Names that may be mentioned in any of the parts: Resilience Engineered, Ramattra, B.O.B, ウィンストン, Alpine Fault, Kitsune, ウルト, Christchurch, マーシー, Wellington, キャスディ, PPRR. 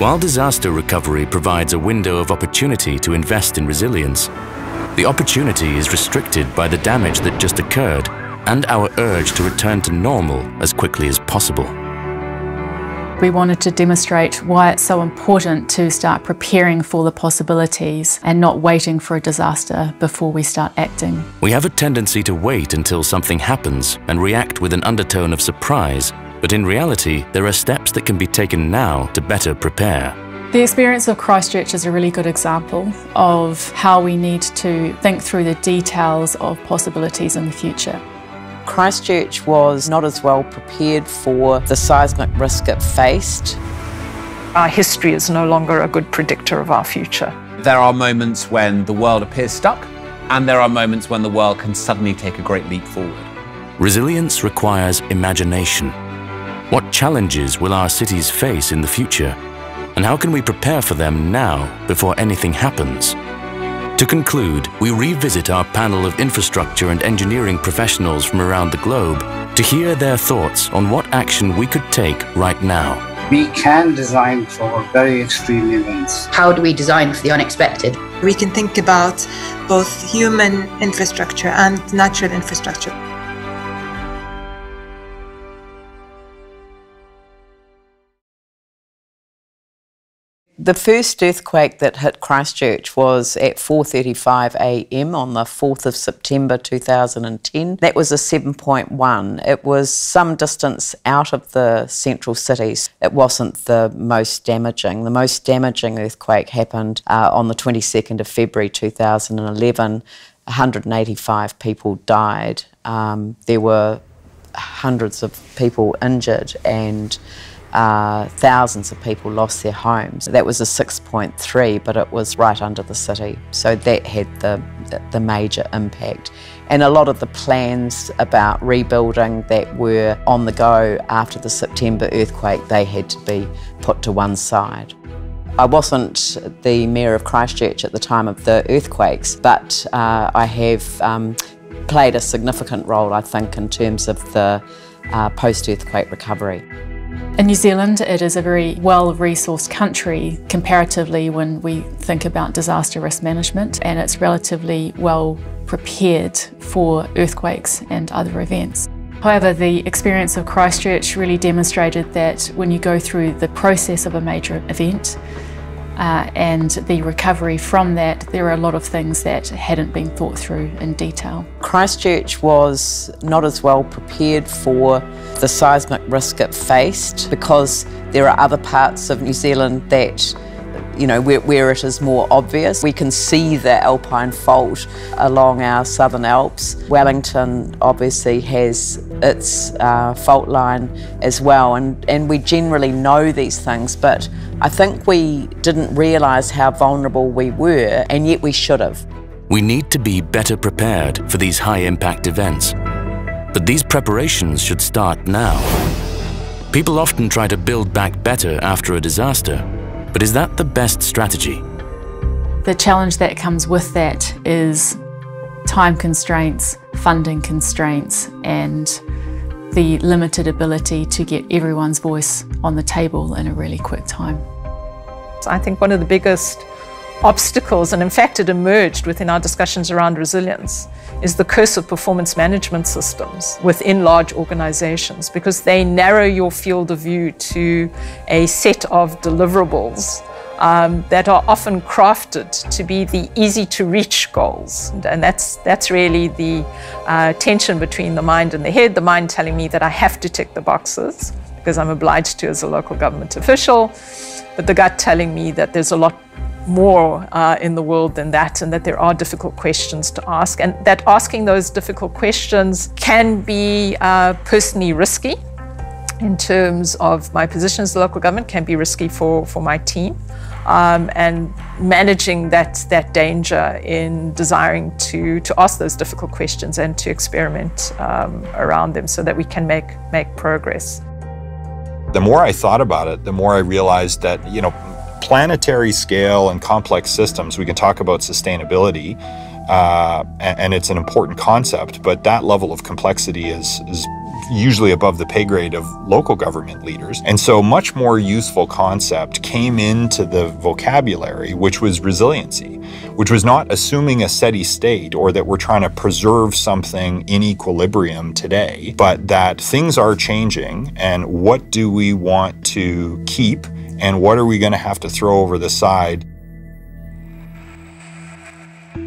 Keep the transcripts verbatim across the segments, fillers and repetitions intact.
While disaster recovery provides a window of opportunity to invest in resilience, the opportunity is restricted by the damage that just occurred and our urge to return to normal as quickly as possible. We wanted to demonstrate why it's so important to start preparing for the possibilities and not waiting for a disaster before we start acting. We have a tendency to wait until something happens and react with an undertone of surprise, but in reality, there are steps that can be taken now to better prepare. The experience of Christchurch is a really good example of how we need to think through the details of possibilities in the future. Christchurch was not as well prepared for the seismic risk it faced. Our history is no longer a good predictor of our future. There are moments when the world appears stuck, and there are moments when the world can suddenly take a great leap forward. Resilience requires imagination. What challenges will our cities face in the future? And how can we prepare for them now before anything happens? To conclude, we revisit our panel of infrastructure and engineering professionals from around the globe to hear their thoughts on what action we could take right now. We can design for very extreme events. How do we design for the unexpected? We can think about both human infrastructure and natural infrastructure. The first earthquake that hit Christchurch was at four thirty-five a m on the fourth of September two thousand ten. That was a seven point one. It was some distance out of the central cities. It wasn't the most damaging. The most damaging earthquake happened uh, on the twenty-second of February two thousand eleven. one hundred eighty-five people died. Um, there were hundreds of people injured and Uh, thousands of people lost their homes. That was a six point three, but it was right under the city. So that had the, the major impact. And a lot of the plans about rebuilding that were on the go after the September earthquake, they had to be put to one side. I wasn't the Mayor of Christchurch at the time of the earthquakes, but uh, I have um, played a significant role, I think, in terms of the uh, post-earthquake recovery. In New Zealand, it is a very well-resourced country comparatively when we think about disaster risk management, and it's relatively well prepared for earthquakes and other events. However, the experience of Christchurch really demonstrated that when you go through the process of a major event uh, and the recovery from that, there are a lot of things that hadn't been thought through in detail. Christchurch was not as well prepared for the seismic risk it faced, because there are other parts of New Zealand that, you know, where, where it is more obvious. We can see the Alpine Fault along our Southern Alps. Wellington obviously has its uh, fault line as well, and, and we generally know these things, but I think we didn't realise how vulnerable we were, and yet we should have. We need to be better prepared for these high-impact events. But these preparations should start now. People often try to build back better after a disaster, but is that the best strategy? The challenge that comes with that is time constraints, funding constraints, and the limited ability to get everyone's voice on the table in a really quick time. I think one of the biggest obstacles, and in fact it emerged within our discussions around resilience, is the curse of performance management systems within large organizations, because they narrow your field of view to a set of deliverables um, that are often crafted to be the easy to reach goals. And, and that's, that's really the uh, tension between the mind and the head, the mind telling me that I have to tick the boxes because I'm obliged to as a local government official, but the gut telling me that there's a lot more uh, in the world than that, and that there are difficult questions to ask, and that asking those difficult questions can be uh, personally risky in terms of my position as the local government, can be risky for, for my team, um, and managing that, that danger in desiring to, to ask those difficult questions and to experiment um, around them so that we can make, make progress. The more I thought about it, the more I realized that, you know, planetary scale and complex systems, we can talk about sustainability, uh, and, and it's an important concept, but that level of complexity is, is usually above the pay grade of local government leaders. And so much more useful concept came into the vocabulary, which was resiliency, which was not assuming a steady state or that we're trying to preserve something in equilibrium today, but that things are changing and what do we want to keep and what are we going to have to throw over the side.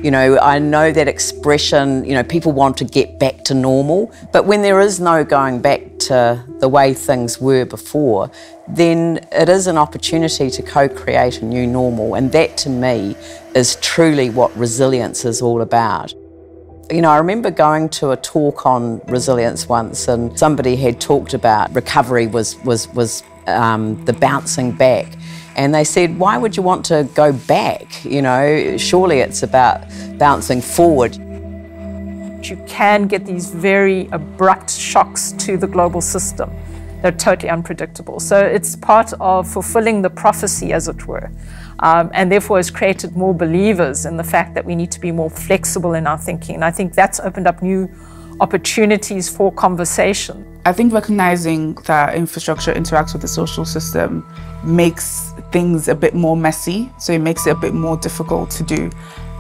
You know, I know that expression, you know, people want to get back to normal, but when there is no going back to the way things were before, then it is an opportunity to co-create a new normal, and that to me is truly what resilience is all about. You know, I remember going to a talk on resilience once and somebody had talked about recovery was, was, was um, the bouncing back. And they said, why would you want to go back? You know, surely it's about bouncing forward. You can get these very abrupt shocks to the global system. They're totally unpredictable. So it's part of fulfilling the prophecy, as it were. Um, and therefore has created more believers in the fact that we need to be more flexible in our thinking. And I think that's opened up new opportunities for conversation. I think recognizing that infrastructure interacts with the social system makes things a bit more messy, so it makes it a bit more difficult to do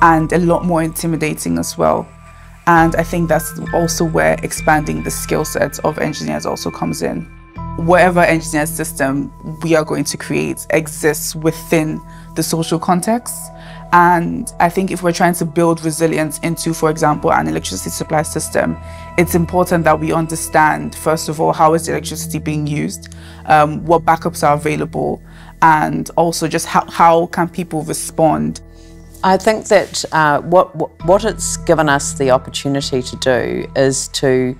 and a lot more intimidating as well. And I think that's also where expanding the skill sets of engineers also comes in. Whatever engineer system we are going to create exists within the social context. And I think if we're trying to build resilience into, for example, an electricity supply system, it's important that we understand, first of all, how is the electricity being used, um, what backups are available, and also just how, how can people respond. I think that uh, what, what, what it's given us the opportunity to do is to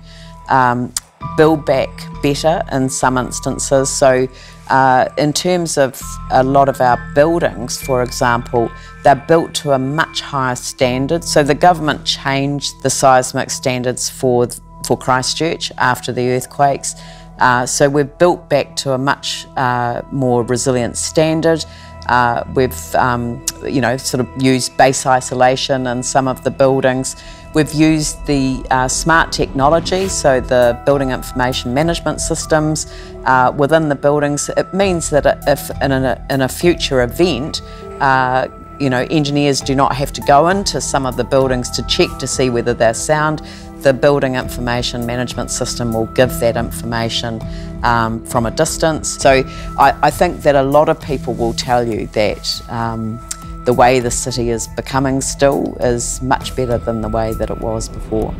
um, build back better in some instances. So uh, in terms of a lot of our buildings, for example, they're built to a much higher standard. So the government changed the seismic standards for, for Christchurch after the earthquakes. Uh, so we've built back to a much uh, more resilient standard. Uh, we've, um, you know, sort of used base isolation in some of the buildings. We've used the uh, smart technology, so the building information management systems uh, within the buildings. It means that if in a, in a future event, uh, you know, engineers do not have to go into some of the buildings to check to see whether they're sound. The building information management system will give that information um, from a distance. So I, I think that a lot of people will tell you that um, the way the city is becoming still is much better than the way that it was before.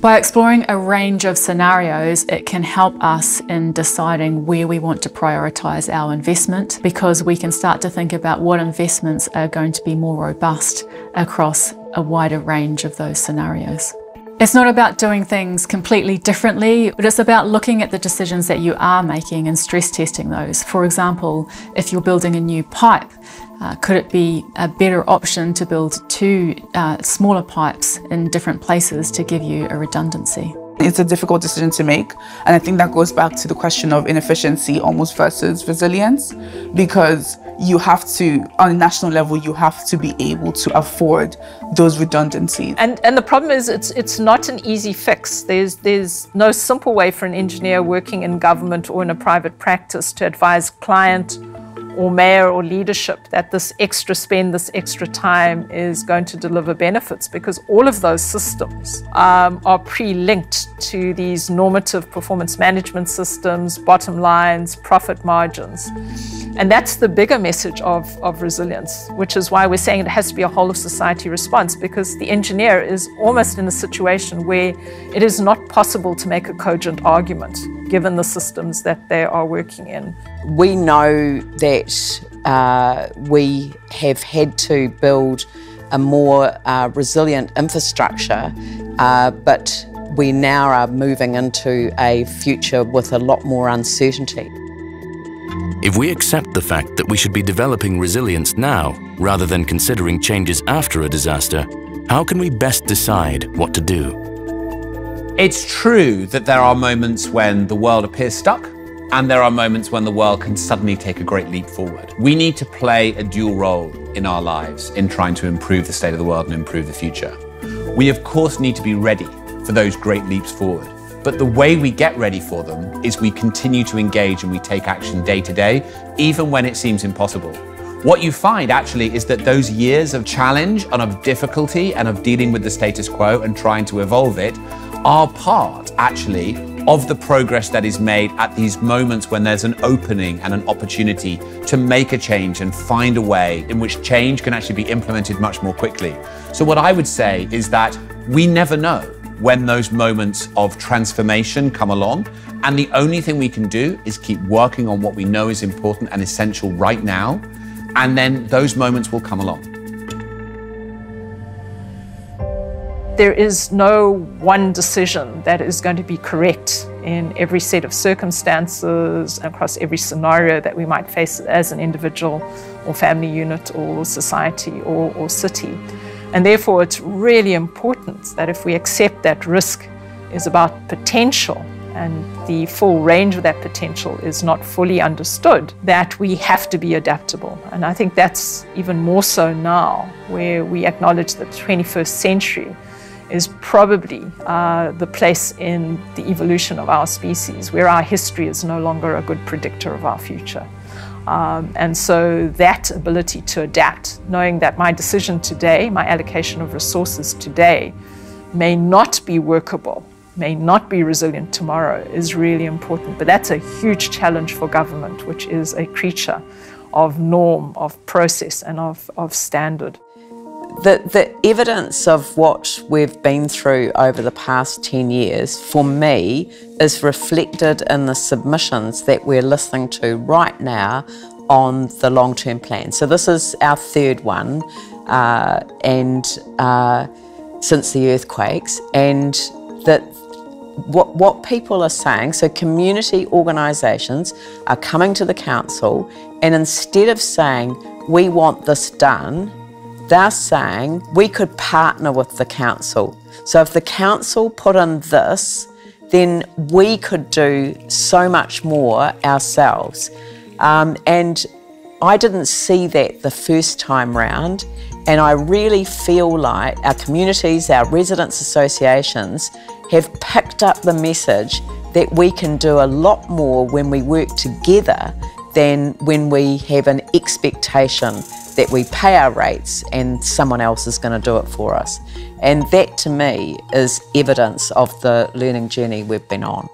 By exploring a range of scenarios, it can help us in deciding where we want to prioritise our investment, because we can start to think about what investments are going to be more robust across a wider range of those scenarios. It's not about doing things completely differently, but it's about looking at the decisions that you are making and stress testing those. For example, if you're building a new pipe, Uh, could it be a better option to build two uh, smaller pipes in different places to give you a redundancy? It's a difficult decision to make, and I think that goes back to the question of inefficiency almost versus resilience, because you have to, on a national level, you have to be able to afford those redundancies. And, and the problem is it's, it's not an easy fix. There's, there's no simple way for an engineer working in government or in a private practice to advise client or mayor or leadership that this extra spend, this extra time is going to deliver benefits, because all of those systems um, are pre-linked to these normative performance management systems, bottom lines, profit margins. And that's the bigger message of, of resilience, which is why we're saying it has to be a whole of society response, because the engineer is almost in a situation where it is not possible to make a cogent argument given the systems that they are working in. We know that Uh, we have had to build a more uh, resilient infrastructure, uh, but we now are moving into a future with a lot more uncertainty. If we accept the fact that we should be developing resilience now rather than considering changes after a disaster, how can we best decide what to do? It's true that there are moments when the world appears stuck, and there are moments when the world can suddenly take a great leap forward. We need to play a dual role in our lives in trying to improve the state of the world and improve the future. We of course need to be ready for those great leaps forward. But the way we get ready for them is we continue to engage and we take action day to day, even when it seems impossible. What you find actually is that those years of challenge and of difficulty and of dealing with the status quo and trying to evolve it are part actually of the progress that is made at these moments when there's an opening and an opportunity to make a change and find a way in which change can actually be implemented much more quickly. So what I would say is that we never know when those moments of transformation come along, and the only thing we can do is keep working on what we know is important and essential right now, and then those moments will come along. There is no one decision that is going to be correct in every set of circumstances, across every scenario that we might face as an individual or family unit or society or, or city. And therefore, it's really important that if we accept that risk is about potential, and the full range of that potential is not fully understood, that we have to be adaptable. And I think that's even more so now, where we acknowledge that the twenty-first century is probably uh, the place in the evolution of our species where our history is no longer a good predictor of our future. Um, and so that ability to adapt, knowing that my decision today, my allocation of resources today, may not be workable, may not be resilient tomorrow, is really important. But that's a huge challenge for government, which is a creature of norm, of process, and of, of standard. The, the evidence of what we've been through over the past ten years, for me, is reflected in the submissions that we're listening to right now on the long-term plan. So this is our third one uh, and uh, since the earthquakes, and that What, what people are saying, so community organisations are coming to the council, and instead of saying, we want this done, they're saying, we could partner with the council. So if the council put in this, then we could do so much more ourselves. Um, and I didn't see that the first time round, and I really feel like our communities, our residents' associations, have picked up the message that we can do a lot more when we work together than when we have an expectation that we pay our rates and someone else is going to do it for us. And that to me is evidence of the learning journey we've been on.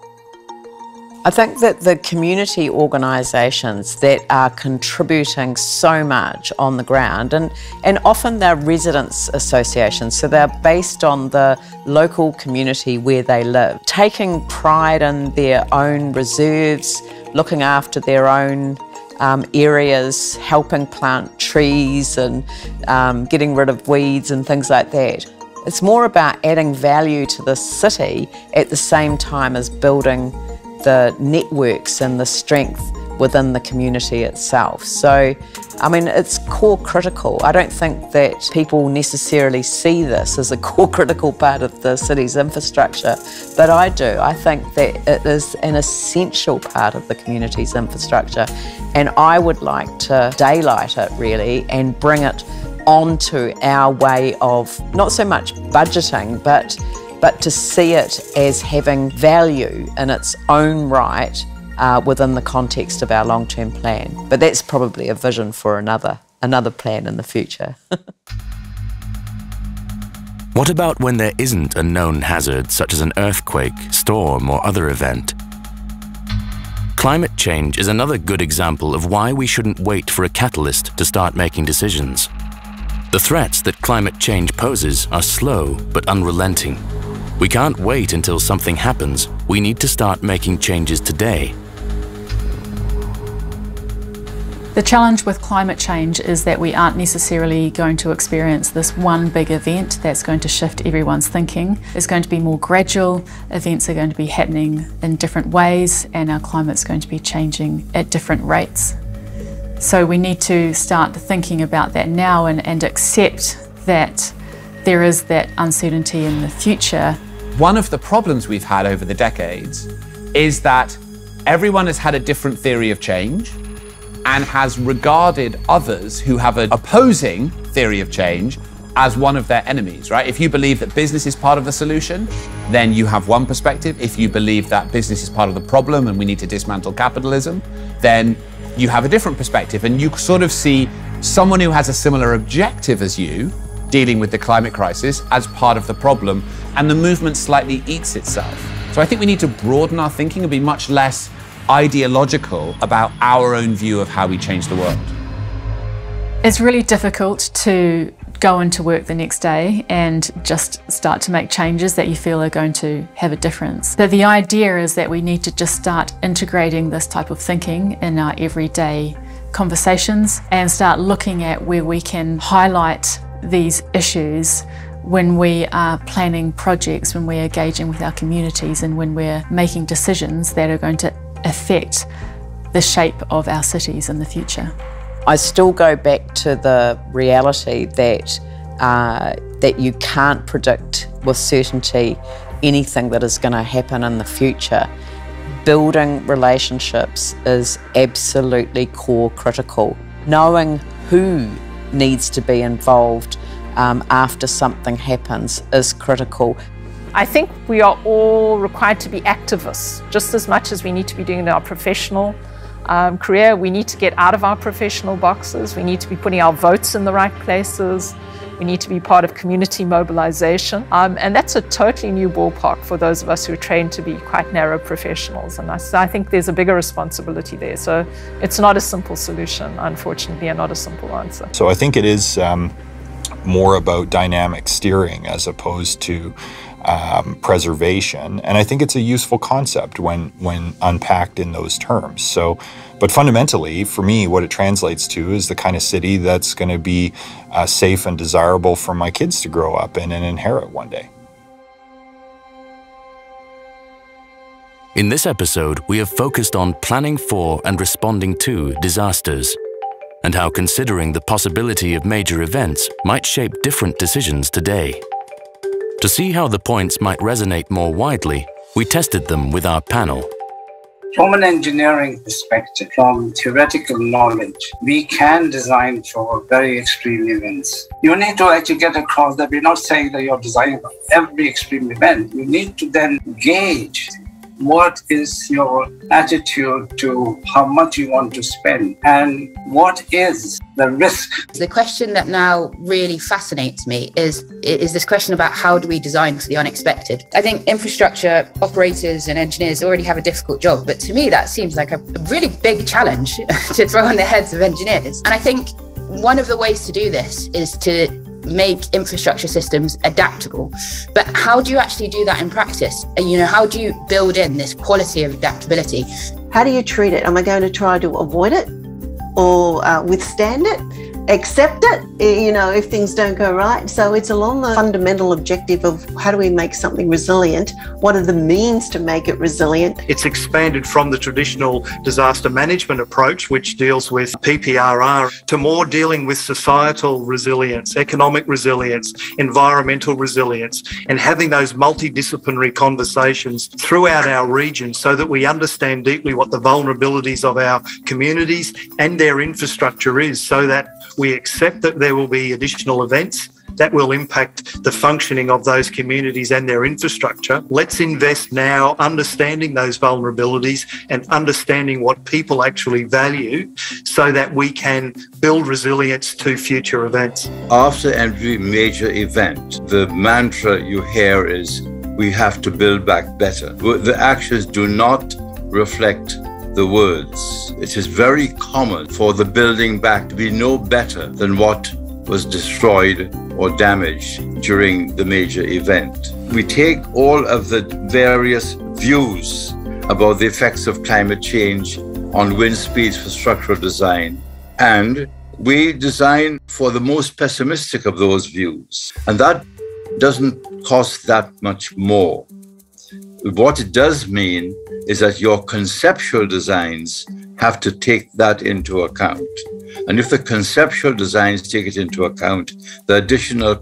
I think that the community organisations that are contributing so much on the ground, and, and often they're residents associations, so they're based on the local community where they live, taking pride in their own reserves, looking after their own um, areas, helping plant trees and um, getting rid of weeds and things like that. It's more about adding value to the city at the same time as building the networks and the strength within the community itself. So, I mean, it's core critical. I don't think that people necessarily see this as a core critical part of the city's infrastructure, but I do. I think that it is an essential part of the community's infrastructure, and I would like to daylight it really and bring it onto our way of not so much budgeting, but but to see it as having value in its own right uh, within the context of our long-term plan. But that's probably a vision for another, another plan in the future. What about when there isn't a known hazard, such as an earthquake, storm, or other event? Climate change is another good example of why we shouldn't wait for a catalyst to start making decisions. The threats that climate change poses are slow but unrelenting. We can't wait until something happens. We need to start making changes today. The challenge with climate change is that we aren't necessarily going to experience this one big event that's going to shift everyone's thinking. It's going to be more gradual. Events are going to be happening in different ways, and our climate's going to be changing at different rates. So we need to start thinking about that now and, and accept that there is that uncertainty in the future. One of the problems we've had over the decades is that everyone has had a different theory of change and has regarded others who have an opposing theory of change as one of their enemies, right? If you believe that business is part of the solution, then you have one perspective. If you believe that business is part of the problem and we need to dismantle capitalism, then you have a different perspective. And you sort of see someone who has a similar objective as you dealing with the climate crisis as part of the problem, and the movement slightly eats itself. So I think we need to broaden our thinking and be much less ideological about our own view of how we change the world. It's really difficult to go into work the next day and just start to make changes that you feel are going to have a difference. But the idea is that we need to just start integrating this type of thinking in our everyday conversations and start looking at where we can highlight these issues when we are planning projects, when we're engaging with our communities, and when we're making decisions that are going to affect the shape of our cities in the future. I still go back to the reality that, uh, that you can't predict with certainty anything that is going to happen in the future. Building relationships is absolutely core critical. Knowing who needs to be involved um, after something happens is critical. I think we are all required to be activists, just as much as we need to be doing in our professional Um, career. We need to get out of our professional boxes. We need to be putting our votes in the right places. We need to be part of community mobilization. Um, and that's a totally new ballpark for those of us who are trained to be quite narrow professionals. And I, I think there's a bigger responsibility there. So it's not a simple solution, unfortunately, and not a simple answer. So I think it is um, more about dynamic steering as opposed to Um, preservation, and I think it's a useful concept when when unpacked in those terms. So, but fundamentally, for me, what it translates to is the kind of city that's going to be uh, safe and desirable for my kids to grow up in and inherit one day. In this episode, we have focused on planning for and responding to disasters, and how considering the possibility of major events might shape different decisions today. To see how the points might resonate more widely, we tested them with our panel. From an engineering perspective, from theoretical knowledge, we can design for very extreme events. You need to actually get across that we're not saying that you're designing for every extreme event. You need to then gauge what is your attitude to how much you want to spend and what is the risk. The question that now really fascinates me is, is this question about how do we design for the unexpected? I think infrastructure operators and engineers already have a difficult job, but to me that seems like a really big challenge to throw on the heads of engineers. And I think one of the ways to do this is to make infrastructure systems adaptable. But how do you actually do that in practice? And, you know, how do you build in this quality of adaptability? How do you treat it? Am I going to try to avoid it or uh, withstand it, accept it, you know, if things don't go right? So it's along the fundamental objective of how do we make something resilient? What are the means to make it resilient? It's expanded from the traditional disaster management approach, which deals with P P R R, to more dealing with societal resilience, economic resilience, environmental resilience, and having those multidisciplinary conversations throughout our region so that we understand deeply what the vulnerabilities of our communities and their infrastructure is, so that we accept that there will be additional events that will impact the functioning of those communities and their infrastructure. Let's invest now understanding those vulnerabilities and understanding what people actually value so that we can build resilience to future events. After every major event, the mantra you hear is, we have to build back better. The actions do not reflect the words. It is very common for the building back to be no better than what was destroyed or damaged during the major event. We take all of the various views about the effects of climate change on wind speeds for structural design, and we design for the most pessimistic of those views. And that doesn't cost that much more. What it does mean is that your conceptual designs have to take that into account. And if the conceptual designs take it into account, the additional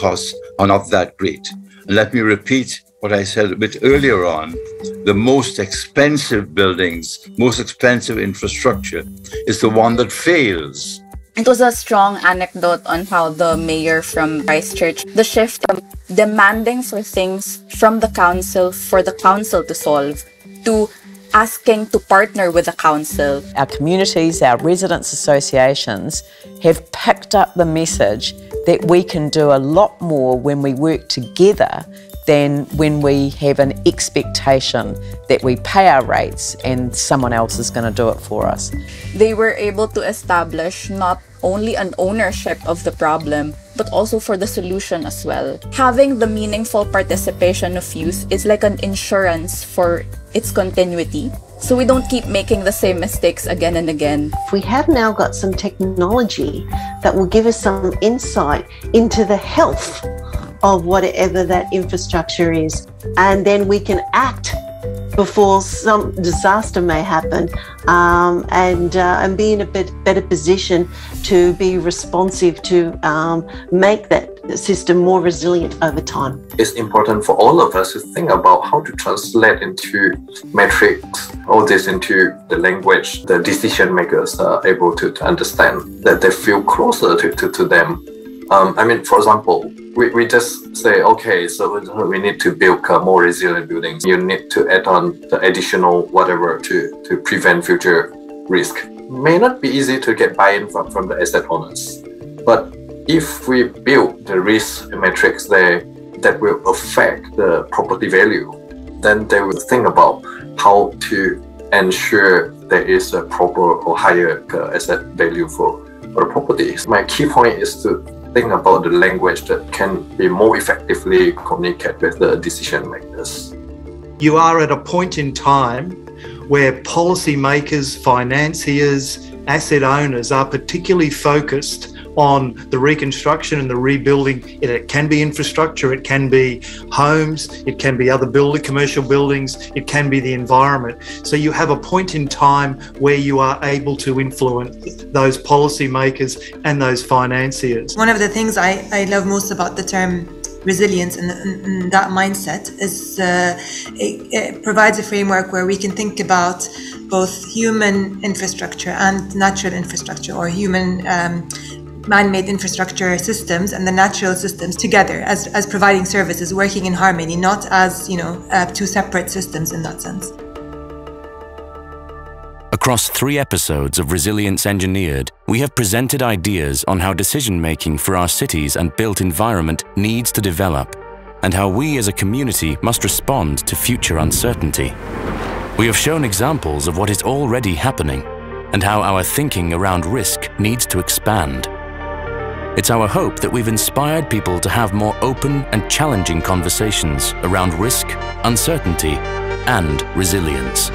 costs are not that great. And let me repeat what I said a bit earlier on. The most expensive buildings, most expensive infrastructure is the one that fails It was a strong anecdote on how the mayor from Christchurch, the shift from demanding for things from the council for the council to solve, to asking to partner with the council. Our communities, our residents' associations have picked up the message that we can do a lot more when we work together than when we have an expectation that we pay our rates and someone else is going to do it for us. They were able to establish not only an ownership of the problem, but also for the solution as well. Having the meaningful participation of youth is like an insurance for its continuity, so we don't keep making the same mistakes again and again. We have now got some technology that will give us some insight into the health of whatever that infrastructure is, and then we can act before some disaster may happen, um, and uh, and be in a bit better position to be responsive to um, make that system more resilient over time. It's important for all of us to think about how to translate into metrics, all this into the language the decision makers are able to, to understand, that they feel closer to, to, to them. Um, I mean, for example, we, we just say, okay, so we need to build more resilient buildings. You need to add on the additional whatever to, to prevent future risk. May not be easy to get buy-in from, from the asset owners, but if we build the risk metrics there that will affect the property value, then they will think about how to ensure there is a proper or higher asset value for, for the properties. My key point is to think about the language that can be more effectively communicated with the decision makers. You are at a point in time where policymakers, financiers, asset owners are particularly focused on the reconstruction and the rebuilding. It can be infrastructure, it can be homes, it can be other building, commercial buildings, it can be the environment. So you have a point in time where you are able to influence those policymakers and those financiers. One of the things I, I love most about the term resilience and, and that mindset is uh, it, it provides a framework where we can think about both human infrastructure and natural infrastructure, or human um, man-made infrastructure systems and the natural systems together as, as providing services, working in harmony, not as, you know, uh, two separate systems in that sense. Across three episodes of Resilience Engineered, we have presented ideas on how decision-making for our cities and built environment needs to develop, and how we as a community must respond to future uncertainty. We have shown examples of what is already happening, and how our thinking around risk needs to expand. It's our hope that we've inspired people to have more open and challenging conversations around risk, uncertainty, and resilience.